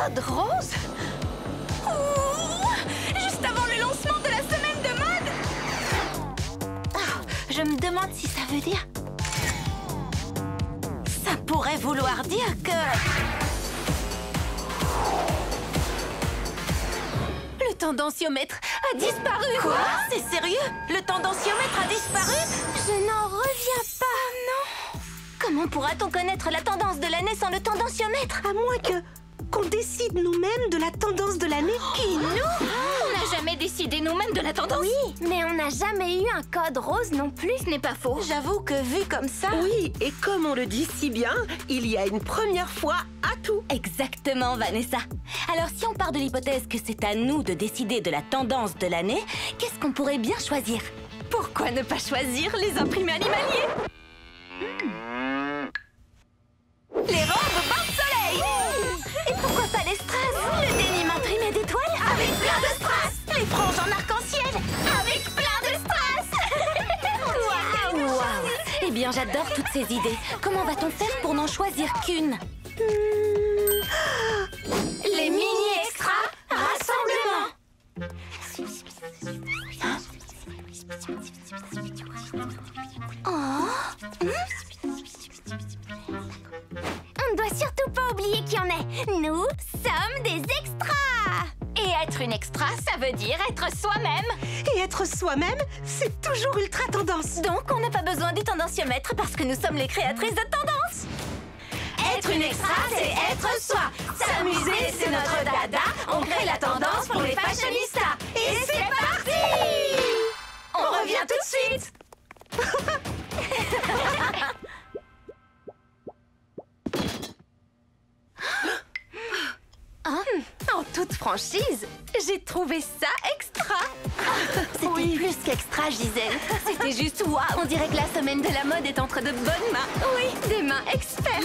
ça, De rose? Juste avant le lancement de la semaine de mode. Oh, je me demande si ça veut dire... Ça pourrait vouloir dire que... Le tendanciomètre a disparu. Quoi? C'est sérieux? Le tendanciomètre a disparu? Je n'en reviens pas. Comment pourra-t-on connaître la tendance de l'année sans le tendanciomètre? À moins qu'on décide nous-mêmes de la tendance de l'année. Qui nous? On n'a jamais décidé nous-mêmes de la tendance. Oui, mais on n'a jamais eu un code rose non plus. Ce n'est pas faux. J'avoue que vu comme ça... Oui, et comme on le dit si bien, il y a une première fois à tout. Exactement, Vanessa. Alors si on part de l'hypothèse que c'est à nous de décider de la tendance de l'année, qu'est-ce qu'on pourrait bien choisir? Pourquoi ne pas choisir les imprimés animaliers? Les robes porte-soleil. Et pourquoi pas les strass? Le dénime imprimé d'étoiles avec plein de strass. Les franges en arc-en-ciel avec plein de strass. Waouh, wow. Eh bien, j'adore toutes ces idées. Comment va-t-on faire pour n'en choisir qu'une? Les mini-extra rassemblement. Nous sommes des extras! Et être une extra, ça veut dire être soi-même. Et être soi-même, c'est toujours ultra tendance. Donc on n'a pas besoin du tendanciomètre parce que nous sommes les créatrices de tendance. Être une extra, c'est être soi. S'amuser, c'est notre dada. On crée la tendance pour les fashionistas. Et c'est parti! On revient tout de suite. En toute franchise, j'ai trouvé ça extra. C'était plus qu'extra, Gisèle. C'était juste waouh. On dirait que la semaine de la mode est entre de bonnes mains. Oui, des mains expertes.